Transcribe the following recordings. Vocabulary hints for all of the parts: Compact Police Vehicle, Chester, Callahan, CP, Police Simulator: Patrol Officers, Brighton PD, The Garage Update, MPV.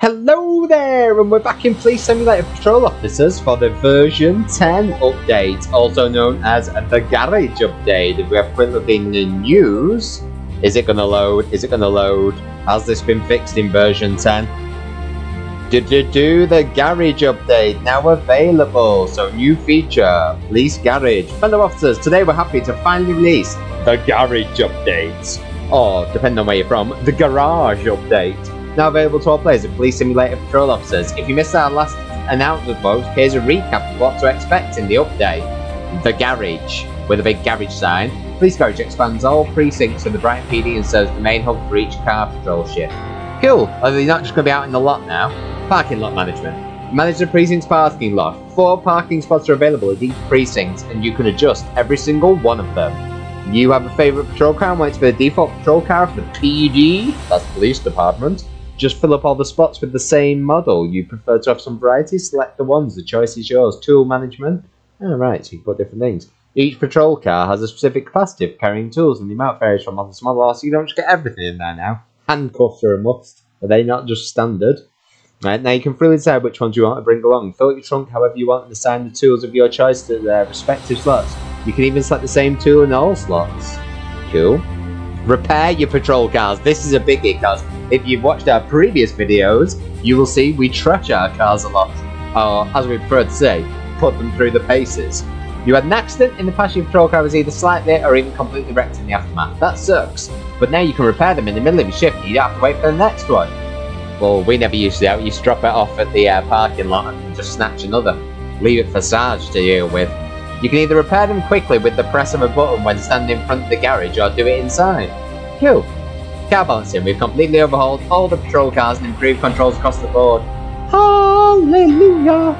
Hello there, and we're back in Police Simulator Patrol Officers for the version 10 update, also known as the Garage Update. If we have a quick look in the news, is it going to load? Is it going to load? Has this been fixed in version 10? The Garage Update, now available. So new feature, Police Garage. Fellow officers, today we're happy to finally release the Garage Update. Or, depending on where you're from, the Garage Update. Now available to all players of Police Simulator Patrol Officers. If you missed our last announcement, folks, here's a recap of what to expect in the update. The Garage, with a big garage sign. Police Garage expands all precincts of the Brighton PD and serves the main hub for each car patrol shift. Cool, although you're not just going to be out in the lot now. Parking lot management. Manage the precinct's parking lot. 4 parking spots are available at each precinct, and you can adjust every single one of them. You have a favourite patrol car and wait for the default patrol car for the PD, that's Police Department. Just fill up all the spots with the same model. You prefer to have some variety? Select the ones. The choice is yours. Tool management. All right, so you can put different things. Each patrol car has a specific capacity of carrying tools, and the amount varies from model to model, so you don't just get everything in there now. Handcuffs are a must. Are they not just standard? All right, now you can freely decide which ones you want to bring along. Fill up your trunk however you want and assign the tools of your choice to their respective slots. You can even select the same tool in all slots. Cool. Repair your patrol cars. This is a biggie, because if you've watched our previous videos, you will see we trash our cars a lot, or as we prefer to say, put them through the paces. You had an accident in the past, your patrol car was either slightly or even completely wrecked in the aftermath. That sucks, but now you can repair them in the middle of your shift and you don't have to wait for the next one. Well, we never used to do that. We used to drop it off at the parking lot and just snatch another. Leave it for Sarge to deal with. You can either repair them quickly with the press of a button when standing in front of the garage, or do it inside. Cool. Car balancing. We've completely overhauled all the patrol cars and improved controls across the board. Hallelujah!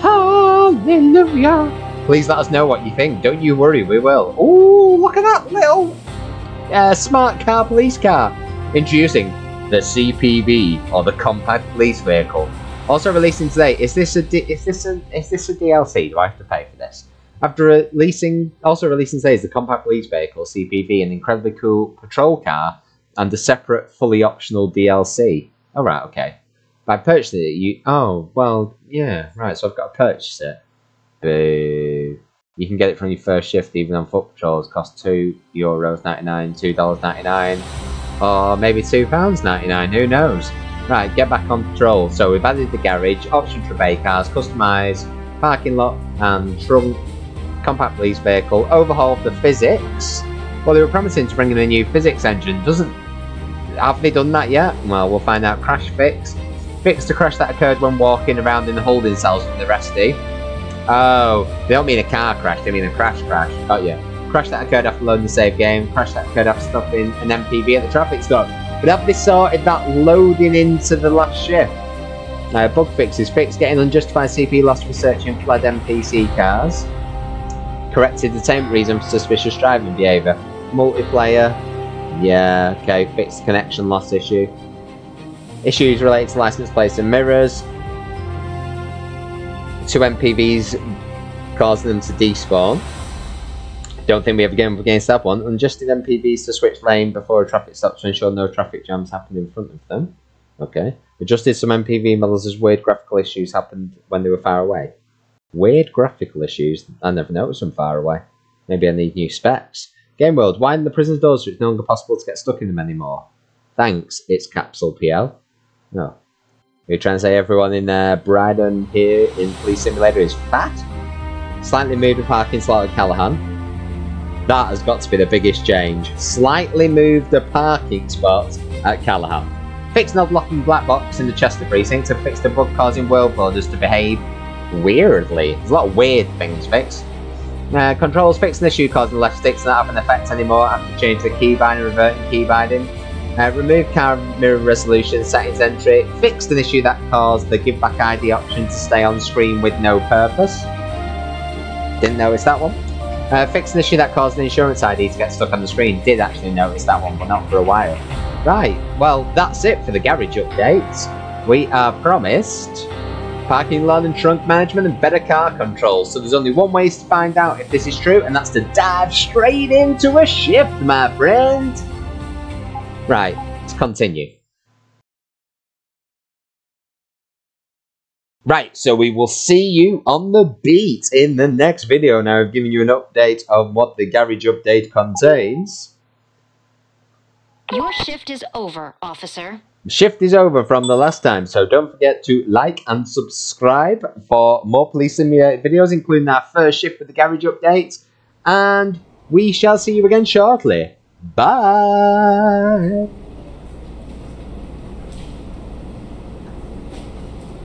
Hallelujah! Please let us know what you think. Don't you worry, we will. Ooh, look at that little smart car police car. Introducing the CPV, or the Compact Police Vehicle. Also releasing today. Is this a DLC? Do I have to pay for this? Also releasing today is the Compact Police Vehicle, CPV, an incredibly cool patrol car, and a separate, fully optional DLC. Oh, right, okay. By purchasing it, you... Oh, well, yeah, right, so I've got to purchase it. Boo. You can get it from your first shift, even on foot patrols. Cost €2.99, $2.99, or maybe £2.99, who knows? Right, get back on patrol. So we've added the garage, option to repair cars, customise, parking lot, and trunk, Compact Police Vehicle, overhaul the physics. Well, they were promising to bring in a new physics engine. Have they done that yet? Well, we'll find out. Crash fix. Fix the crash that occurred when walking around in the holding cells from the resty. Oh, they don't mean a car crash, they mean a crash. Oh yeah. Crash that occurred after loading the save game. Crash that occurred after stopping an MPV at the traffic stop. But have they sorted that loading into the last shift? Bug fixes. Fix getting unjustified CP loss for searching fled MPC cars. Corrected detainment reason for suspicious driving behaviour. Multiplayer. Yeah, okay, fixed connection loss issue. Issues related to license plates and mirrors. 2 MPVs causing them to despawn. Don't think we have a game against that one. Unjustified MPVs to switch lane before a traffic stop to ensure no traffic jams happen in front of them. Okay. Adjusted some MPV models as weird graphical issues happened when they were far away. Weird graphical issues? I never noticed them far away. Maybe I need new specs. Game world, widen the prison doors so it's no longer possible to get stuck in them anymore. Thanks, it's Capsule PL. No. You're trying to say everyone in Brighton here in Police Simulator is fat? Slightly moved the parking slot at Callahan. That has got to be the biggest change. Slightly moved the parking spot at Callahan. Fixed an odd-looking black box in the Chester precinct and fixed a bug causing world borders to behave weirdly. There's a lot of weird things fixed. Controls, fixed an issue causing left sticks not have an effect anymore after changing the key binding, reverting key binding. Remove car mirror resolution, settings entry, fixed an issue that caused the give back ID option to stay on screen with no purpose. Didn't notice that one. Fixed an issue that caused the insurance ID to get stuck on the screen. Did actually notice that one, but not for a while. Right, well that's it for the garage updates. We are promised parking lot and trunk management and better car controls. So there's only one way to find out if this is true, and that's to dive straight into a shift, my friend. Right, let's continue. Right, so we will see you on the beat in the next video. Now, I've given you an update on what the garage update contains. Your shift is over, officer. Shift is over from the last time, so don't forget to like and subscribe for more Police Simulator videos, including our first shift with the garage update. And we shall see you again shortly. Bye!